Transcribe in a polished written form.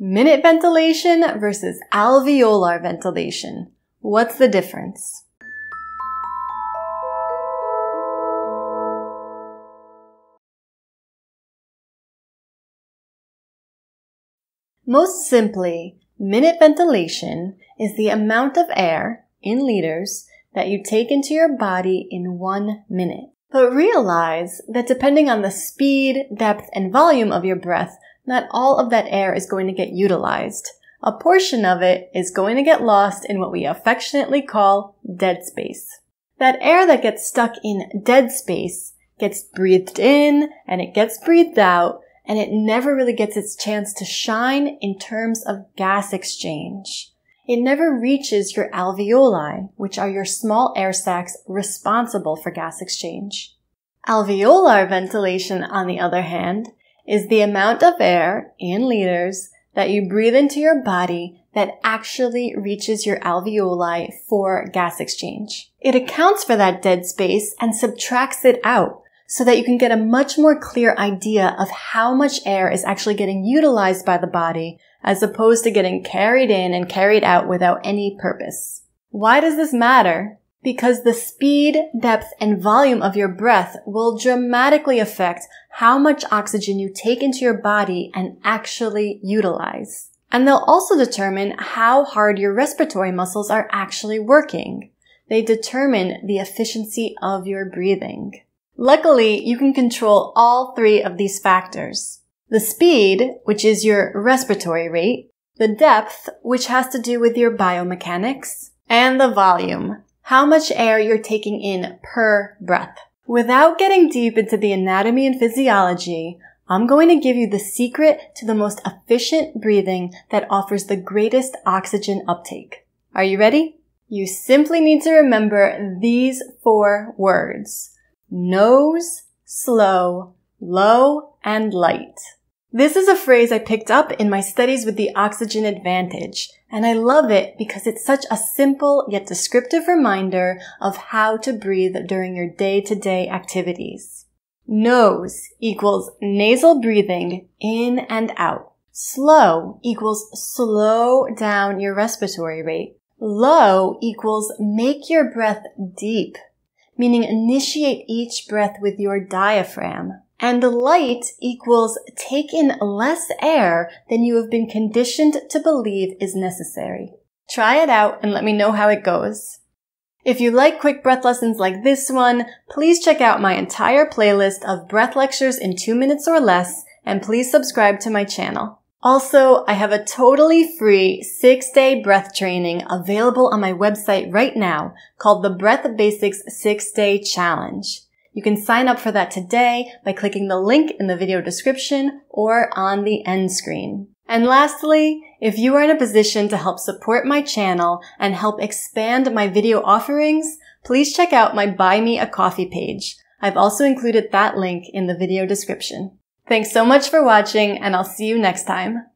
Minute ventilation versus alveolar ventilation. What's the difference? Most simply, minute ventilation is the amount of air, in liters, that you take into your body in 1 minute. But realize that depending on the speed, depth, and volume of your breath, not all of that air is going to get utilized. A portion of it is going to get lost in what we affectionately call dead space. That air that gets stuck in dead space gets breathed in and it gets breathed out, and it never really gets its chance to shine in terms of gas exchange. It never reaches your alveoli, which are your small air sacs responsible for gas exchange. Alveolar ventilation, on the other hand, is the amount of air, in liters, that you breathe into your body that actually reaches your alveoli for gas exchange. It accounts for that dead space and subtracts it out so that you can get a much more clear idea of how much air is actually getting utilized by the body as opposed to getting carried in and carried out without any purpose. Why does this matter? Because the speed, depth, and volume of your breath will dramatically affect how much oxygen you take into your body and actually utilize. And they'll also determine how hard your respiratory muscles are actually working. They determine the efficiency of your breathing. Luckily, you can control all three of these factors. The speed, which is your respiratory rate, the depth, which has to do with your biomechanics, and the volume, how much air you're taking in per breath. Without getting deep into the anatomy and physiology, I'm going to give you the secret to the most efficient breathing that offers the greatest oxygen uptake. Are you ready? You simply need to remember these 4 words: nose, slow, low, and light. This is a phrase I picked up in my studies with the Oxygen Advantage, and I love it because it's such a simple yet descriptive reminder of how to breathe during your day-to-day activities. Nose equals nasal breathing in and out. Slow equals slow down your respiratory rate. Low equals make your breath deep, meaning initiate each breath with your diaphragm. And light equals take in less air than you have been conditioned to believe is necessary. Try it out and let me know how it goes. If you like quick breath lessons like this one, please check out my entire playlist of breath lectures in 2 minutes or less, and please subscribe to my channel. Also, I have a totally free 6-day breath training available on my website right now called the Breath Basics 6-Day Challenge. You can sign up for that today by clicking the link in the video description or on the end screen. And lastly, if you are in a position to help support my channel and help expand my video offerings, please check out my Buy Me a Coffee page. I've also included that link in the video description. Thanks so much for watching, and I'll see you next time.